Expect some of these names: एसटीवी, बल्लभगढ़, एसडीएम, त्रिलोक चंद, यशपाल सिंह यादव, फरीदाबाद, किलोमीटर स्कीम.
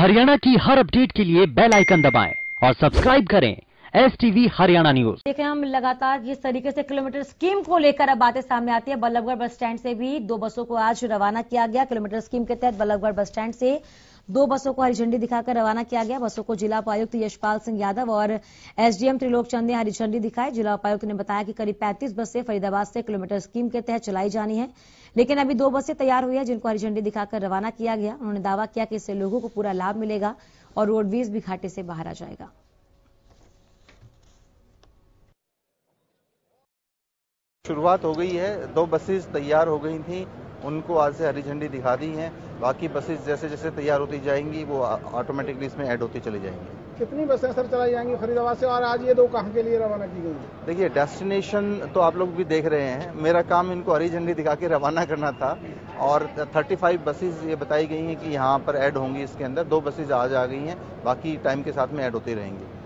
हरियाणा की हर अपडेट के लिए बेल आइकन दबाएं और सब्सक्राइब करें एसटीवी हरियाणा न्यूज। देखें हम लगातार जिस तरीके से किलोमीटर स्कीम को लेकर अब बातें सामने आती है। बल्लभगढ़ बस स्टैंड से भी दो बसों को आज रवाना किया गया। किलोमीटर स्कीम के तहत बल्लभगढ़ बस स्टैंड से दो बसों को हरी झंडी दिखाकर रवाना किया गया। बसों को जिला उपायुक्त यशपाल सिंह यादव और एसडीएम त्रिलोक चंद ने हरी झंडी दिखाई। जिला उपायुक्त ने बताया कि करीब 35 बसें फरीदाबाद से किलोमीटर स्कीम के तहत चलाई जानी है, लेकिन अभी दो बसें तैयार हुई है जिनको हरी झंडी दिखाकर रवाना किया गया। उन्होंने दावा किया कि इससे लोगों को पूरा लाभ मिलेगा और रोडवेज भी घाटे से बाहर आ जाएगा। शुरुआत हो गई है, दो बसेज तैयार हो गई थी, उनको आज से हरी झंडी दिखा दी है। बाकी बसेस जैसे जैसे तैयार होती जाएंगी वो ऑटोमेटिकली इसमें ऐड होती चली जाएंगी। कितनी बसें सर चलाई जाएंगी फरीदाबाद से और आज ये दो कहाँ के लिए रवाना की गई है? देखिए, डेस्टिनेशन तो आप लोग भी देख रहे हैं। मेरा काम इनको हरी झंडी दिखा के रवाना करना था और 35 बसेज ये बताई गई हैं कि यहाँ पर ऐड होंगी। इसके अंदर दो बसेज आज आ गई हैं, बाकी टाइम के साथ में ऐड होती रहेंगी।